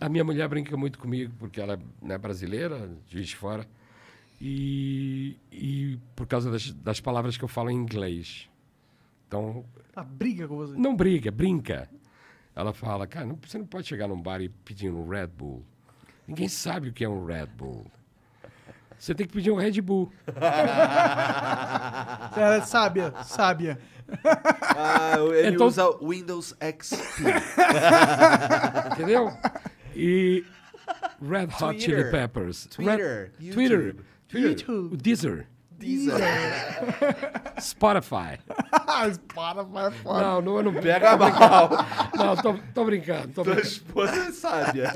A minha mulher brinca muito comigo, porque ela é, né, brasileira, de Juiz de Fora, e por causa das palavras que eu falo em inglês. Então, ela briga com você? Não briga, brinca. Ela fala, cara, você não pode chegar num bar e pedir um Red Bull. Ninguém sabe o que é um Red Bull. Você tem que pedir um Red Bull. É, sábia, sábia. Ah, ele então usa Windows XP. Entendeu? E Red Hot Chili Peppers. Twitter. Red, YouTube. Deezer. Spotify. Spotify é foda. Não, eu não pego a mal. Não, tô brincando. Tua esposa é sábia.